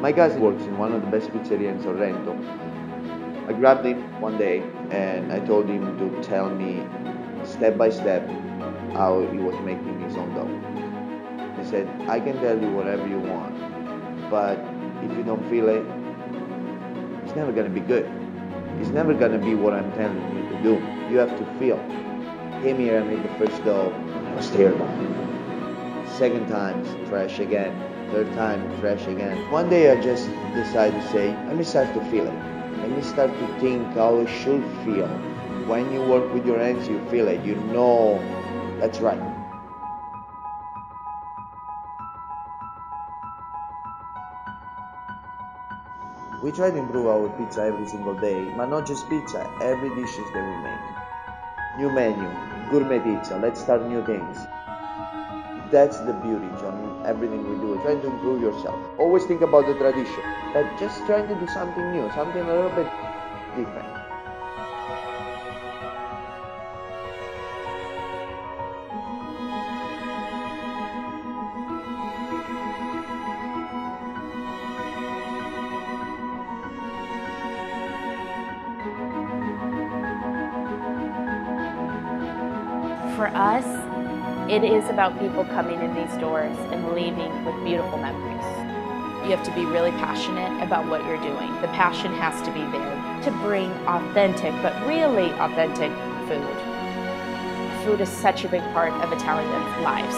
My cousin works in one of the best pizzerias in Sorrento. I grabbed him one day and I told him to tell me step by step how he was making his own dough. He said, I can tell you whatever you want, but if you don't feel it, it's never gonna be good. It's never gonna be what I'm telling you to do. You have to feel. Came here and made the first dough, I was terrible. Second time, trash again. Third time, trash again. One day I just decided to say, let me start to feel it. Let me start to think how it should feel. When you work with your hands, you feel it, you know that's right. We try to improve our pizza every single day, but not just pizza, every dishes that we make. New menu, gourmet pizza, let's start new things. That's the beauty, John, everything we do, trying to improve yourself. Always think about the tradition, but just trying to do something new, something a little bit different. For us, it is about people coming in these doors and leaving with beautiful memories. You have to be really passionate about what you're doing. The passion has to be there to bring authentic, but really authentic food. Food is such a big part of Italians' lives.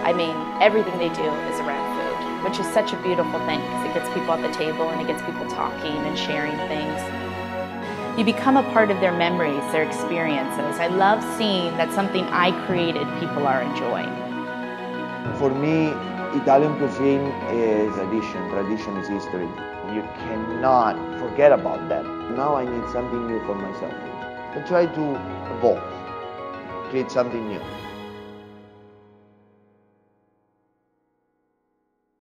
I mean, everything they do is around food, which is such a beautiful thing because it gets people at the table and it gets people talking and sharing things. You become a part of their memories, their experiences. I love seeing that something I created, people are enjoying. For me, Italian cuisine is tradition. Tradition is history. You cannot forget about that. Now I need something new for myself. I try to evolve, create something new.